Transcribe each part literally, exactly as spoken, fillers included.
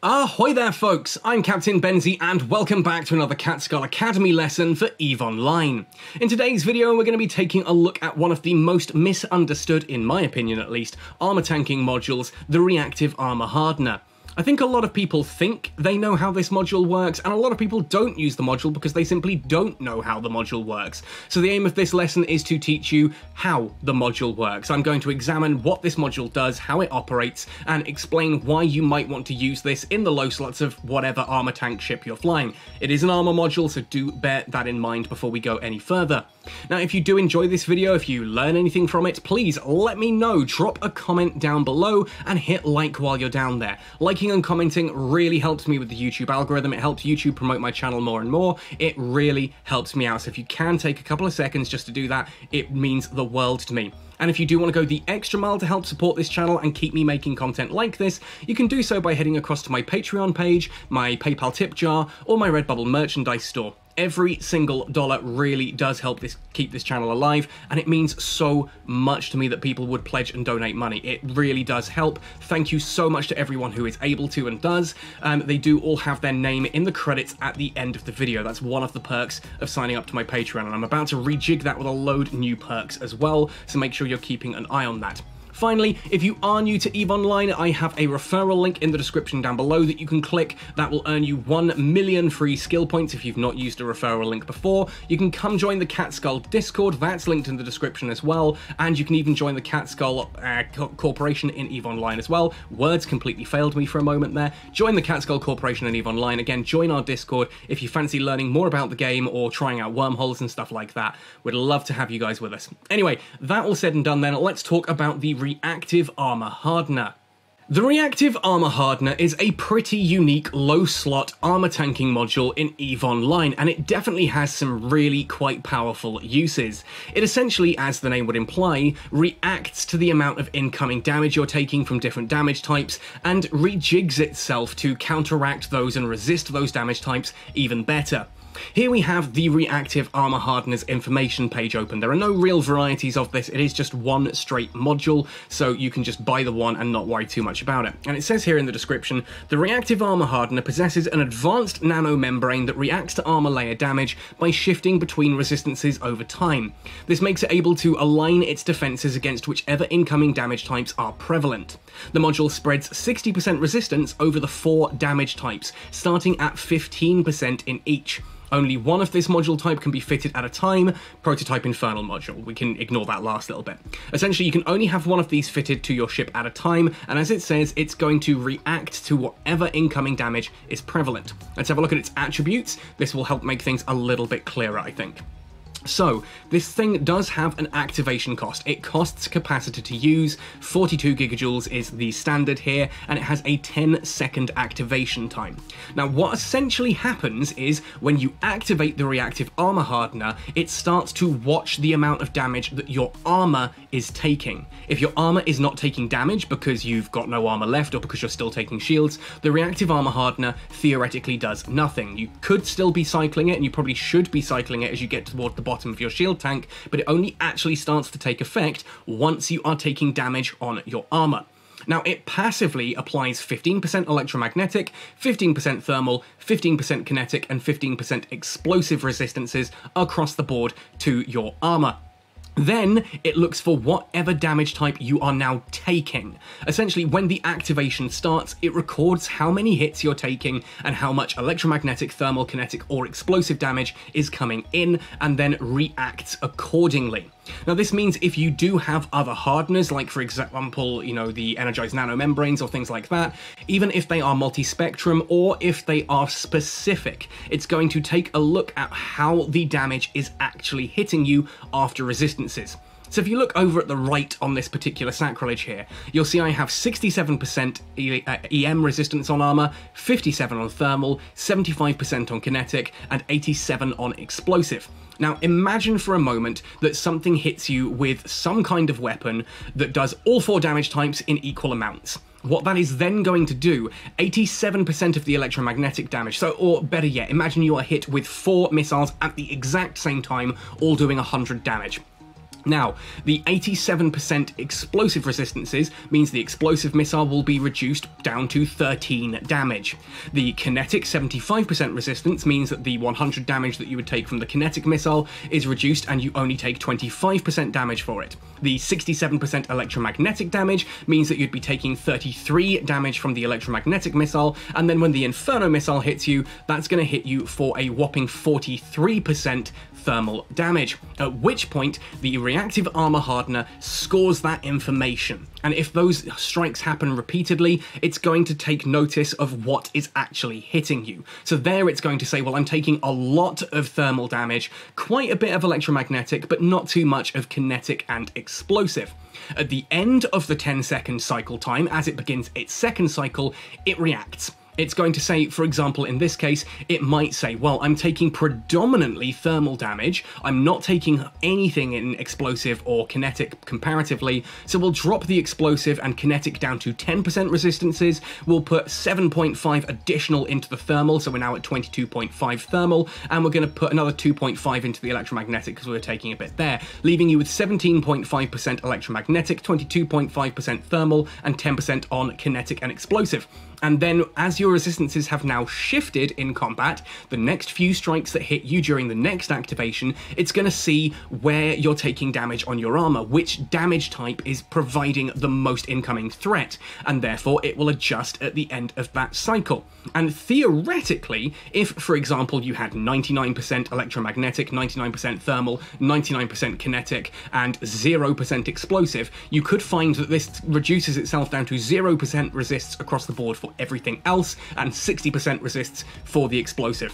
Ahoy there folks, I'm Captain Benzie and welcome back to another Catskull Academy lesson for EVE Online. In today's video we're going to be taking a look at one of the most misunderstood, in my opinion at least, armor tanking modules, the Reactive Armor Hardener. I think a lot of people think they know how this module works, and a lot of people don't use the module because they simply don't know how the module works. So the aim of this lesson is to teach you how the module works. I'm going to examine what this module does, how it operates, and explain why you might want to use this in the low slots of whatever armor tank ship you're flying. It is an armor module, so do bear that in mind before we go any further. Now, if you do enjoy this video, if you learn anything from it, please let me know. Drop a comment down below and hit like while you're down there. Liking and commenting really helps me with the YouTube algorithm. It helps YouTube promote my channel more and more. It really helps me out. So if you can take a couple of seconds just to do that, it means the world to me. And if you do want to go the extra mile to help support this channel and keep me making content like this, you can do so by heading across to my Patreon page, my PayPal tip jar, or my Redbubble merchandise store. Every single dollar really does help this keep this channel alive, and it means so much to me that people would pledge and donate money. It really does help. Thank you so much to everyone who is able to and does. Um, they do all have their name in the credits at the end of the video. That's one of the perks of signing up to my Patreon, and I'm about to rejig that with a load of new perks as well, so make sure you're keeping an eye on that. Finally, if you are new to EVE Online, I have a referral link in the description down below that you can click that will earn you one million free skill points if you've not used a referral link before. You can come join the Catskull Discord, that's linked in the description as well, and you can even join the Catskull uh, Corporation in EVE Online as well. Words completely failed me for a moment there. Join the Catskull Corporation in EVE Online. Again, join our Discord if you fancy learning more about the game or trying out wormholes and stuff like that. We'd love to have you guys with us. Anyway, that all said and done then, let's talk about the Reactive Armor Hardener. The Reactive Armor Hardener is a pretty unique low-slot armor tanking module in EVE Online, and it definitely has some really quite powerful uses. It essentially, as the name would imply, reacts to the amount of incoming damage you're taking from different damage types and rejigs itself to counteract those and resist those damage types even better. Here we have the Reactive Armor Hardener's information page open. There are no real varieties of this, it is just one straight module, so you can just buy the one and not worry too much about it. And it says here in the description, the Reactive Armor Hardener possesses an advanced nanomembrane that reacts to armor layer damage by shifting between resistances over time. This makes it able to align its defenses against whichever incoming damage types are prevalent. The module spreads sixty percent resistance over the four damage types, starting at fifteen percent in each. Only one of this module type can be fitted at a time, Prototype Infernal module. We can ignore that last little bit. Essentially, you can only have one of these fitted to your ship at a time, and as it says, it's going to react to whatever incoming damage is prevalent. Let's have a look at its attributes. This will help make things a little bit clearer, I think. So, this thing does have an activation cost. It costs capacity to use, forty-two gigajoules is the standard here, and it has a ten second activation time. Now, what essentially happens is, when you activate the Reactive Armor Hardener, it starts to watch the amount of damage that your armor is taking. If your armor is not taking damage because you've got no armor left or because you're still taking shields, the Reactive Armor Hardener theoretically does nothing. You could still be cycling it, and you probably should be cycling it as you get toward the bottom of your shield tank, but it only actually starts to take effect once you are taking damage on your armor. Now, it passively applies fifteen percent electromagnetic, fifteen percent thermal, fifteen percent kinetic, and fifteen percent explosive resistances across the board to your armor. Then it looks for whatever damage type you are now taking. Essentially, when the activation starts, it records how many hits you're taking and how much electromagnetic, thermal, kinetic, or explosive damage is coming in, and then reacts accordingly. Now, this means if you do have other hardeners, like for example, you know, the energized nanomembranes or things like that, even if they are multi-spectrum or if they are specific, it's going to take a look at how the damage is actually hitting you after resistances. So if you look over at the right on this particular sacrilege here, you'll see I have sixty-seven percent E M resistance on armor, fifty-seven on thermal, seventy-five percent on kinetic, and eighty-seven on explosive. Now imagine for a moment that something hits you with some kind of weapon that does all four damage types in equal amounts. What that is then going to do, eighty-seven percent of the electromagnetic damage, so, or better yet, imagine you are hit with four missiles at the exact same time, all doing one hundred damage. Now, the eighty-seven percent explosive resistances means the explosive missile will be reduced down to thirteen damage. The kinetic seventy-five percent resistance means that the one hundred damage that you would take from the kinetic missile is reduced and you only take twenty-five percent damage for it. The sixty-seven percent electromagnetic damage means that you'd be taking thirty-three damage from the electromagnetic missile, and then when the Inferno missile hits you, that's going to hit you for a whopping forty-three percent thermal damage, at which point the Reactive Armor Hardener scores that information. And if those strikes happen repeatedly, it's going to take notice of what is actually hitting you. So there it's going to say, well, I'm taking a lot of thermal damage, quite a bit of electromagnetic, but not too much of kinetic and explosive. At the end of the ten second cycle time, as it begins its second cycle, it reacts. It's going to say, for example, in this case, it might say, well, I'm taking predominantly thermal damage. I'm not taking anything in explosive or kinetic comparatively. So we'll drop the explosive and kinetic down to ten percent resistances. We'll put seven point five additional into the thermal. So we're now at twenty-two point five thermal, and we're going to put another two point five into the electromagnetic because we were taking a bit there, leaving you with seventeen point five percent electromagnetic, twenty-two point five percent thermal, and ten percent on kinetic and explosive. And then as your resistances have now shifted in combat, the next few strikes that hit you during the next activation, it's going to see where you're taking damage on your armor, which damage type is providing the most incoming threat, and therefore it will adjust at the end of that cycle. And theoretically, if, for example, you had ninety-nine percent electromagnetic, ninety-nine percent thermal, ninety-nine percent kinetic, and zero percent explosive, you could find that this reduces itself down to zero percent resists across the board for everything else, and sixty percent resists for the explosive.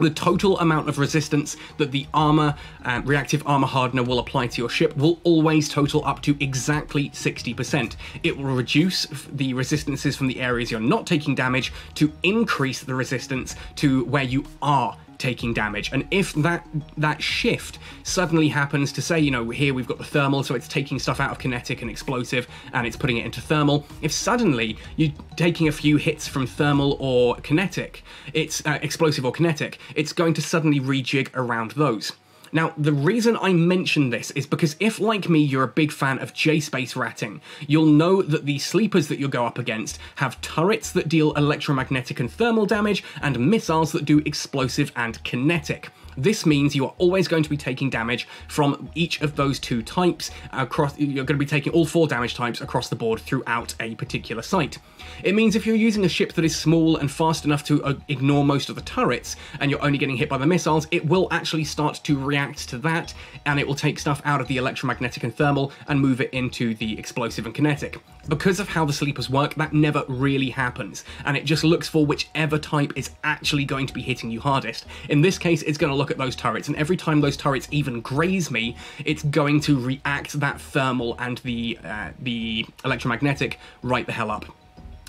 The total amount of resistance that the armor, uh, reactive armor hardener will apply to your ship will always total up to exactly sixty percent. It will reduce the resistances from the areas you're not taking damage to increase the resistance to where you are taking damage. And if that that shift suddenly happens to say, you know, here we've got the thermal, so it's taking stuff out of kinetic and explosive and it's putting it into thermal. If suddenly you're taking a few hits from thermal or kinetic, it's uh, explosive or kinetic, it's going to suddenly rejig around those. Now, the reason I mention this is because if, like me, you're a big fan of J-Space ratting, you'll know that the sleepers that you'll go up against have turrets that deal electromagnetic and thermal damage, and missiles that do explosive and kinetic. This means you are always going to be taking damage from each of those two types across. You're going to be taking all four damage types across the board throughout a particular site. It means if you're using a ship that is small and fast enough to uh, ignore most of the turrets, and you're only getting hit by the missiles, it will actually start to react to that, and it will take stuff out of the electromagnetic and thermal and move it into the explosive and kinetic. Because of how the sleepers work, that never really happens, and it just looks for whichever type is actually going to be hitting you hardest. In this case, it's going to look at those turrets, and every time those turrets even graze me, it's going to react that thermal and the uh, the electromagnetic right the hell up.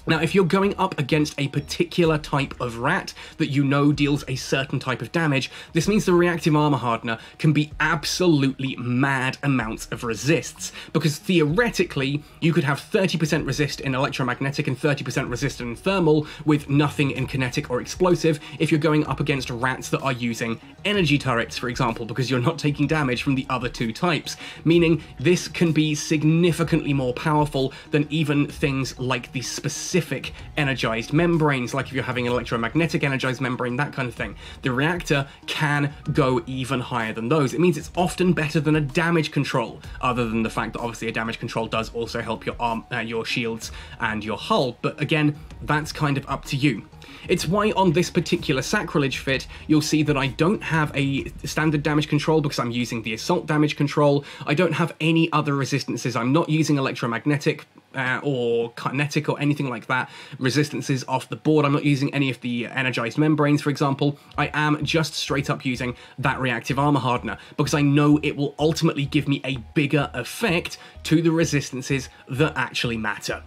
Now, if you're going up against a particular type of rat that you know deals a certain type of damage, this means the Reactive Armor Hardener can be absolutely mad amounts of resists, because theoretically, you could have thirty percent resist in electromagnetic and thirty percent resist in thermal with nothing in kinetic or explosive if you're going up against rats that are using energy turrets, for example, because you're not taking damage from the other two types, meaning this can be significantly more powerful than even things like the specific Specific energized membranes, like if you're having an electromagnetic energized membrane, that kind of thing. The reactor can go even higher than those. It means it's often better than a damage control, other than the fact that obviously a damage control does also help your arm, uh, your shields and your hull, but again, that's kind of up to you. It's why on this particular sacrilege fit, you'll see that I don't have a standard damage control because I'm using the assault damage control. I don't have any other resistances. I'm not using electromagnetic uh, or kinetic or anything like that. Resistances off the board. I'm not using any of the energized membranes, for example. I am just straight up using that reactive armor hardener because I know it will ultimately give me a bigger effect to the resistances that actually matter.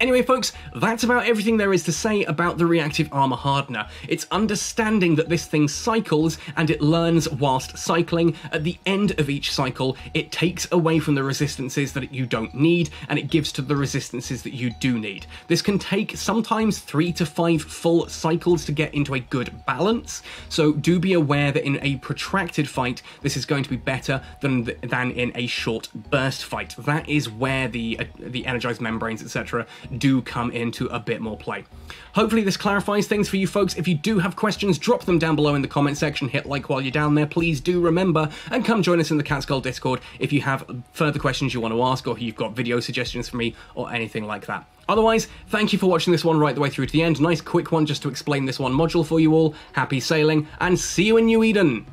Anyway folks, that's about everything there is to say about the Reactive Armor Hardener. It's understanding that this thing cycles and it learns whilst cycling. At the end of each cycle, it takes away from the resistances that you don't need and it gives to the resistances that you do need. This can take sometimes three to five full cycles to get into a good balance, so do be aware that in a protracted fight, this is going to be better than, th than in a short burst fight. That is where the, uh, the energized membranes, et cetera do come into a bit more play. Hopefully this clarifies things for you folks. If you do have questions, drop them down below in the comment section, hit like while you're down there, please do remember, and come join us in the Catskull Discord if you have further questions you want to ask or you've got video suggestions for me or anything like that. Otherwise, thank you for watching this one right the way through to the end. Nice quick one just to explain this one module for you all. Happy sailing, and see you in New Eden!